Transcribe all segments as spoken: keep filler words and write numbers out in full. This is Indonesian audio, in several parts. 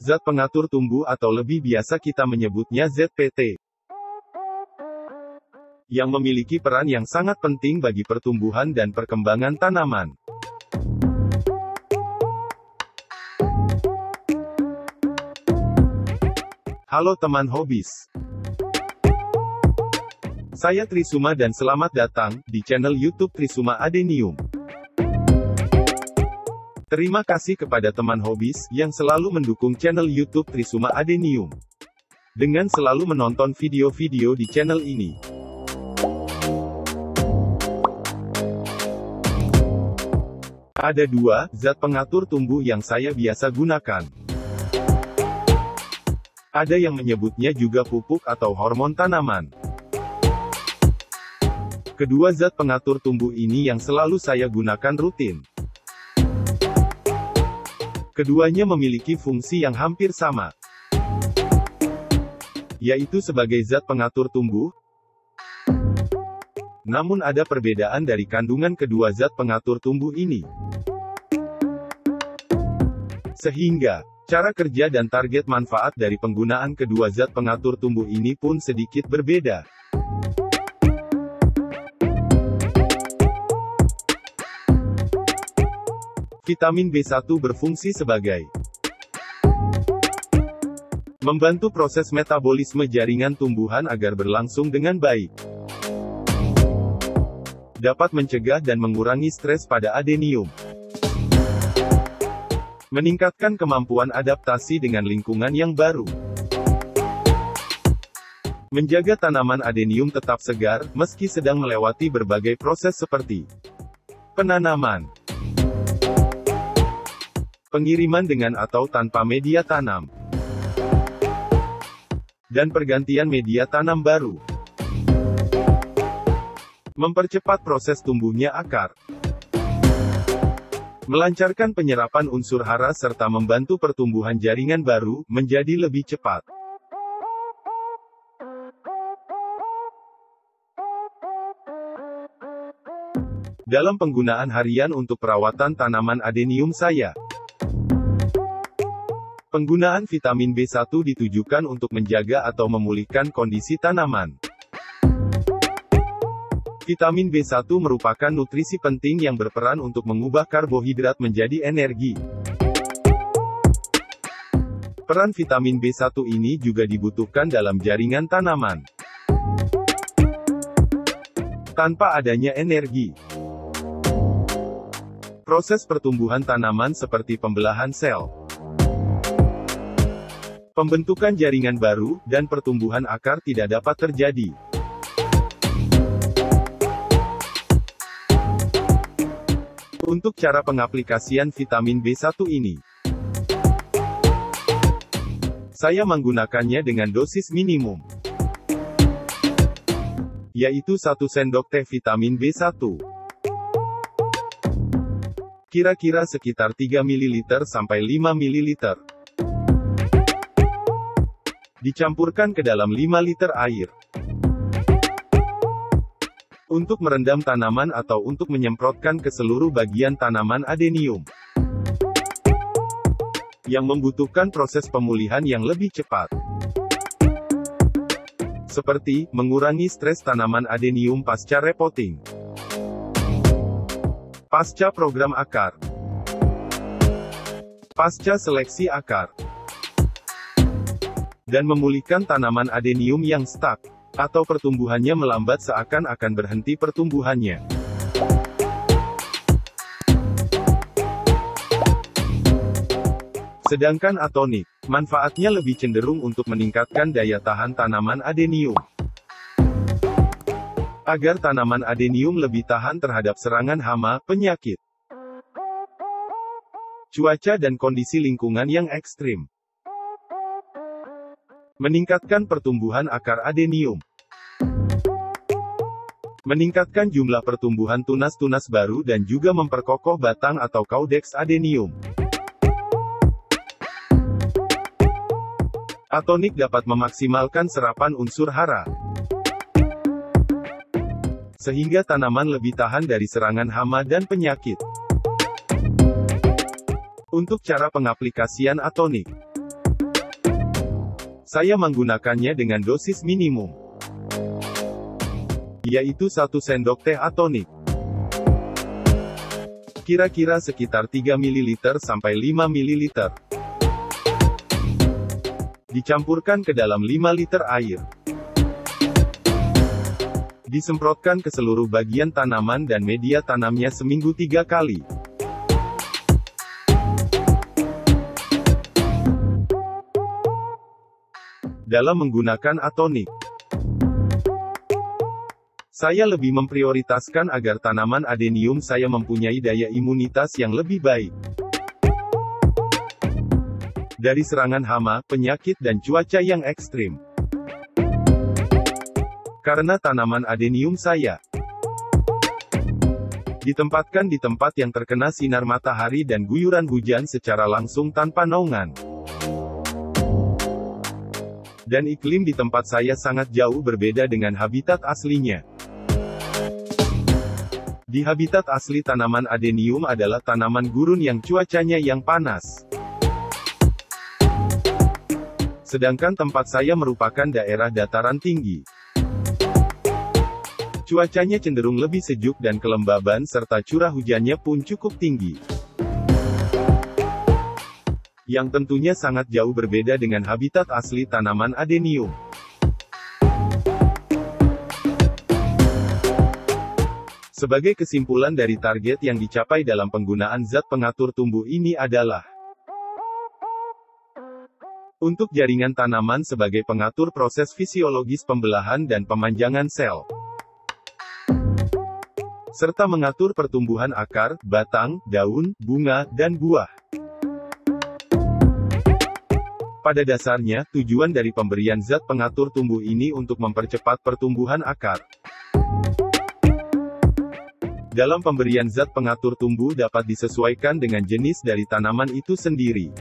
Zat pengatur tumbuh atau lebih biasa kita menyebutnya Z P T, yang memiliki peran yang sangat penting bagi pertumbuhan dan perkembangan tanaman. Halo teman hobis. Saya Trisuma dan selamat datang di channel YouTube Trisuma Adenium. Terima kasih kepada teman hobis yang selalu mendukung channel YouTube Trisuma Adenium dengan selalu menonton video-video di channel ini. Ada dua zat pengatur tumbuh yang saya biasa gunakan. Ada yang menyebutnya juga pupuk atau hormon tanaman. Kedua zat pengatur tumbuh ini yang selalu saya gunakan rutin. Keduanya memiliki fungsi yang hampir sama, yaitu sebagai zat pengatur tumbuh. Namun ada perbedaan dari kandungan kedua zat pengatur tumbuh ini, sehingga cara kerja dan target manfaat dari penggunaan kedua zat pengatur tumbuh ini pun sedikit berbeda. Vitamin B satu berfungsi sebagai membantu proses metabolisme jaringan tumbuhan agar berlangsung dengan baik, dapat mencegah dan mengurangi stres pada adenium, meningkatkan kemampuan adaptasi dengan lingkungan yang baru, menjaga tanaman adenium tetap segar, meski sedang melewati berbagai proses seperti penanaman, pengiriman dengan atau tanpa media tanam, dan pergantian media tanam baru, mempercepat proses tumbuhnya akar, melancarkan penyerapan unsur hara serta membantu pertumbuhan jaringan baru menjadi lebih cepat. Dalam penggunaan harian untuk perawatan tanaman adenium saya, penggunaan vitamin B satu ditujukan untuk menjaga atau memulihkan kondisi tanaman. Vitamin B satu merupakan nutrisi penting yang berperan untuk mengubah karbohidrat menjadi energi. Peran vitamin B satu ini juga dibutuhkan dalam jaringan tanaman. Tanpa adanya energi, proses pertumbuhan tanaman seperti pembelahan sel, pembentukan jaringan baru, dan pertumbuhan akar tidak dapat terjadi. Untuk cara pengaplikasian vitamin B satu ini, saya menggunakannya dengan dosis minimum, yaitu satu sendok teh vitamin B satu, kira-kira sekitar tiga mililiter sampai lima mililiter, dicampurkan ke dalam lima liter air. Untuk merendam tanaman atau untuk menyemprotkan ke seluruh bagian tanaman adenium, yang membutuhkan proses pemulihan yang lebih cepat, seperti mengurangi stres tanaman adenium pasca repotting, pasca program akar, pasca seleksi akar, dan memulihkan tanaman adenium yang stuck atau pertumbuhannya melambat seakan-akan berhenti pertumbuhannya. Sedangkan atonik, manfaatnya lebih cenderung untuk meningkatkan daya tahan tanaman adenium, agar tanaman adenium lebih tahan terhadap serangan hama, penyakit, cuaca dan kondisi lingkungan yang ekstrim. Meningkatkan pertumbuhan akar adenium, meningkatkan jumlah pertumbuhan tunas-tunas baru dan juga memperkokoh batang atau kaudeks adenium. Atonik dapat memaksimalkan serapan unsur hara, sehingga tanaman lebih tahan dari serangan hama dan penyakit. Untuk cara pengaplikasian atonik, Saya menggunakannya dengan dosis minimum, yaitu satu sendok teh atonik, kira-kira sekitar tiga mililiter sampai lima mililiter. Dicampurkan ke dalam lima liter air. Disemprotkan ke seluruh bagian tanaman dan media tanamnya seminggu tiga kali. Dalam menggunakan atonik, saya lebih memprioritaskan agar tanaman adenium saya mempunyai daya imunitas yang lebih baik dari serangan hama, penyakit dan cuaca yang ekstrim. Karena tanaman adenium saya ditempatkan di tempat yang terkena sinar matahari dan guyuran hujan secara langsung tanpa naungan. Dan iklim di tempat saya sangat jauh berbeda dengan habitat aslinya. Di habitat asli tanaman adenium adalah tanaman gurun yang cuacanya yang panas. Sedangkan tempat saya merupakan daerah dataran tinggi. Cuacanya cenderung lebih sejuk dan kelembaban serta curah hujannya pun cukup tinggi. Yang tentunya sangat jauh berbeda dengan habitat asli tanaman adenium. Sebagai kesimpulan dari target yang dicapai dalam penggunaan zat pengatur tumbuh ini adalah untuk jaringan tanaman sebagai pengatur proses fisiologis pembelahan dan pemanjangan sel, serta mengatur pertumbuhan akar, batang, daun, bunga, dan buah. Pada dasarnya, tujuan dari pemberian zat pengatur tumbuh ini untuk mempercepat pertumbuhan akar. Dalam pemberian zat pengatur tumbuh dapat disesuaikan dengan jenis dari tanaman itu sendiri.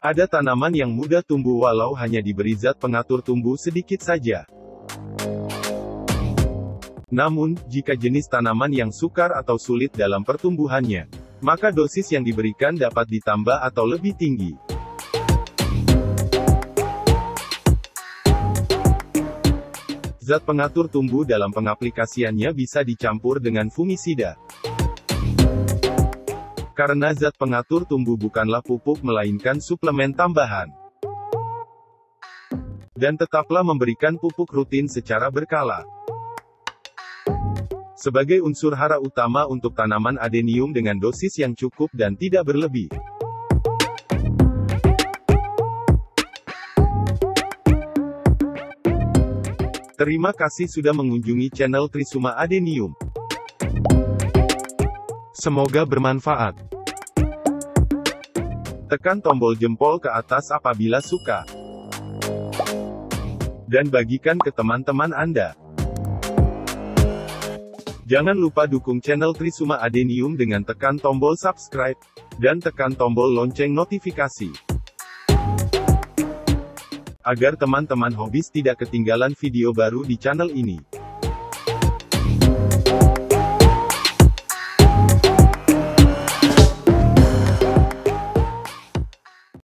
Ada tanaman yang mudah tumbuh walau hanya diberi zat pengatur tumbuh sedikit saja. Namun, jika jenis tanaman yang sukar atau sulit dalam pertumbuhannya, maka dosis yang diberikan dapat ditambah atau lebih tinggi. Zat pengatur tumbuh dalam pengaplikasiannya bisa dicampur dengan fungisida. Karena zat pengatur tumbuh bukanlah pupuk melainkan suplemen tambahan. Dan tetaplah memberikan pupuk rutin secara berkala. Sebagai unsur hara utama untuk tanaman adenium dengan dosis yang cukup dan tidak berlebih. Terima kasih sudah mengunjungi channel Trisuma Adenium. Semoga bermanfaat. Tekan tombol jempol ke atas apabila suka. Dan bagikan ke teman-teman Anda. Jangan lupa dukung channel Trisuma Adenium dengan tekan tombol subscribe, dan tekan tombol lonceng notifikasi. Agar teman-teman hobis tidak ketinggalan video baru di channel ini.